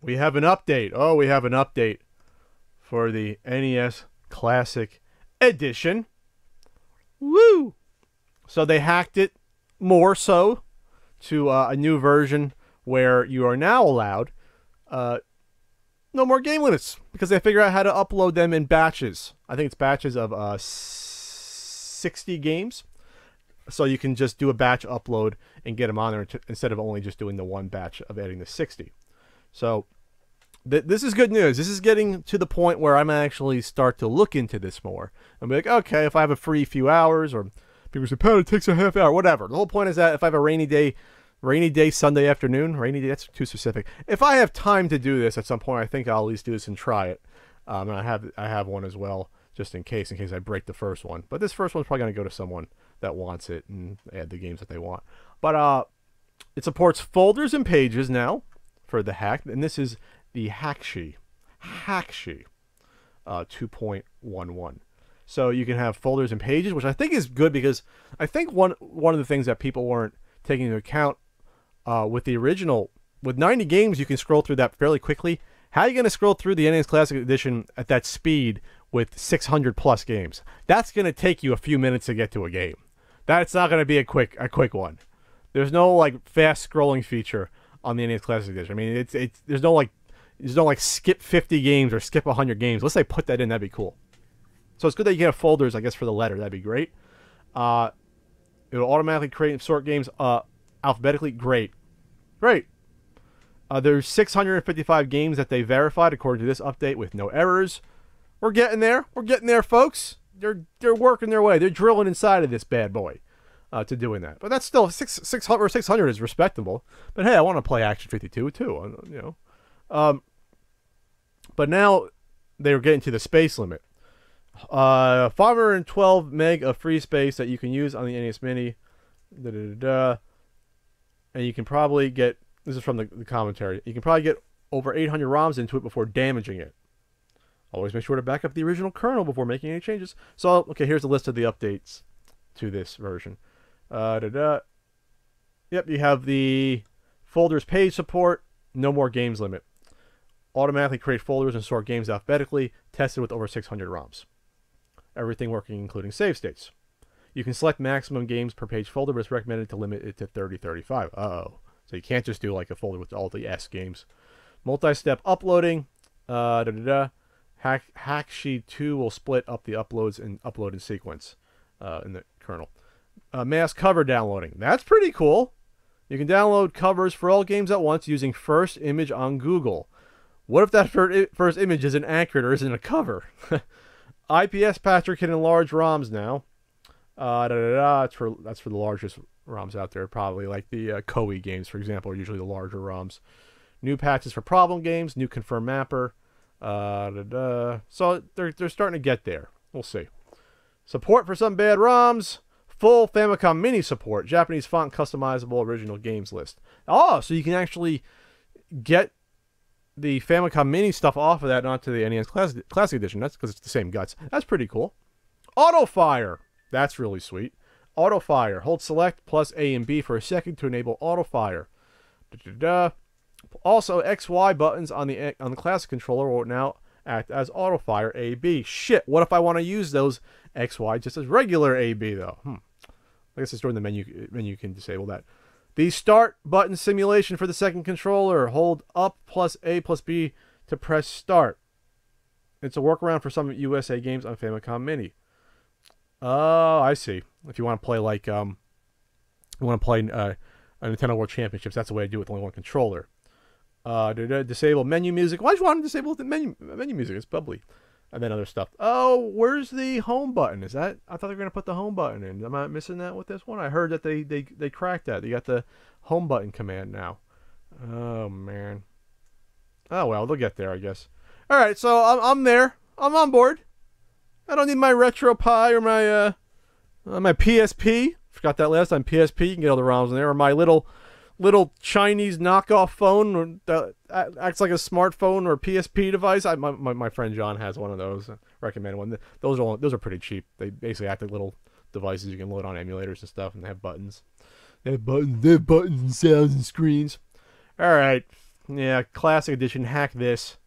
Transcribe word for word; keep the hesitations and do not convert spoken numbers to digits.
We have an update. Oh, we have an update for the N E S Classic Edition. Woo! So they hacked it more so to uh, a new version where you are now allowed uh, no more game limits because they figure out how to upload them in batches. I think it's batches of uh, sixty games. So you can just do a batch upload and get them on there instead of only just doing the one batch of adding the sixty. So th this is good news. This is getting to the point where I'm actually start to look into this more. I'm like, okay, if I have a free few hours, or people say, Pat, it takes a half hour, whatever. The whole point is that if I have a rainy day, rainy day Sunday afternoon, rainy day, that's too specific. If I have time to do this at some point, I think I'll at least do this and try it. Um, and I have, I have one as well, just in case, in case I break the first one. But this first one's probably going to go to someone that wants it and add the games that they want. But uh, it supports folders and pages now for the hack. And this is the hakchi, hakchi uh, two point one one. So you can have folders and pages, which I think is good because I think one one of the things that people weren't taking into account uh, with the original, with ninety games, you can scroll through that fairly quickly. How are you going to scroll through the N E S Classic Edition at that speed with six hundred plus games? That's going to take you a few minutes to get to a game. That's not going to be a quick a quick one. There's no like fast scrolling feature on the N E S Classic Edition. I mean, it's it's there's no like there's no like skip fifty games or skip one hundred games. Let's say put that in. That'd be cool. So it's good that you can have folders, I guess, for the letter. That'd be great. Uh, it'll automatically create and sort games uh, alphabetically. Great, great. Uh, there's six hundred fifty-five games that they verified according to this update with no errors. We're getting there. We're getting there, folks. They're they're working their way. They're drilling inside of this bad boy uh, to doing that. But that's still six six hundred or six hundred is respectable. But hey, I want to play Action fifty-two too. You know, um, but now they're getting to the space limit. Uh, five hundred twelve meg of free space that you can use on the N E S Mini. Da, da, da, da. And you can probably get, this is from the, the commentary, you can probably get over eight hundred ROMs into it before damaging it. Always make sure to back up the original kernel before making any changes. So, okay, here's a list of the updates to this version. Uh, da, da. Yep, you have the folders page support, no more games limit. Automatically create folders and sort games alphabetically, tested with over six hundred ROMs. Everything working, including save states. You can select maximum games per page folder, but it's recommended to limit it to thirty, thirty-five. Uh-oh. So you can't just do like a folder with all the S games. Multi-step uploading. Uh, da-da-da. Hack, hakchi two will split up the uploads and upload in sequence uh, in the kernel. Uh, mass cover downloading. That's pretty cool. You can download covers for all games at once using first image on Google. What if that first image isn't accurate or isn't a cover? I P S patcher can enlarge ROMs now. Uh, da, da, da, that's, for, that's for the largest ROMs out there, probably. Like the uh, K O E games, for example, are usually the larger ROMs. New patches for problem games, new confirm mapper. Uh, da, da. So they're, they're starting to get there. We'll see. Support for some bad ROMs. Full Famicom Mini support. Japanese font customizable original games list. Oh, so you can actually get the Famicom Mini stuff off of that, not to the N E S Classic, Classic Edition. That's because it's the same guts. That's pretty cool. Auto-fire. That's really sweet. Auto-fire. Hold select plus A and B for a second to enable auto-fire. Da-da-da. Also, X Y buttons on the on the Classic controller will now act as auto-fire A B. Shit, what if I want to use those X Y just as regular A B, though? Hmm. I guess it's during the menu, menu you can disable that. The start button simulation for the second controller. Hold up plus A plus B to press start. It's a workaround for some U S A games on Famicom Mini. Oh, I see. If you want to play like um, you want to play uh, a Nintendo World Championships, that's the way to do it with only one controller. Uh, disable menu music. Why do you want to disable the menu menu music? It's bubbly, and then other stuff. Oh, where's the home button? Is that? I thought they were gonna put the home button in. Am I missing that with this one? I heard that they they they cracked that. They got the home button command now. Oh man. Oh well, they'll get there, I guess. All right, so I'm I'm there. I'm on board. I don't need my RetroPie or my uh, uh my P S P. Forgot that last time. P S P, you can get all the ROMs in there, or my little little Chinese knockoff phone that acts like a smartphone or a P S P device. I, my, my, my friend John has one of those. I recommend one. Those are those are pretty cheap. They basically act like little devices you can load on emulators and stuff, and they have buttons. They have buttons. They have buttons and sounds and screens. All right. Yeah, Classic Edition, hack this.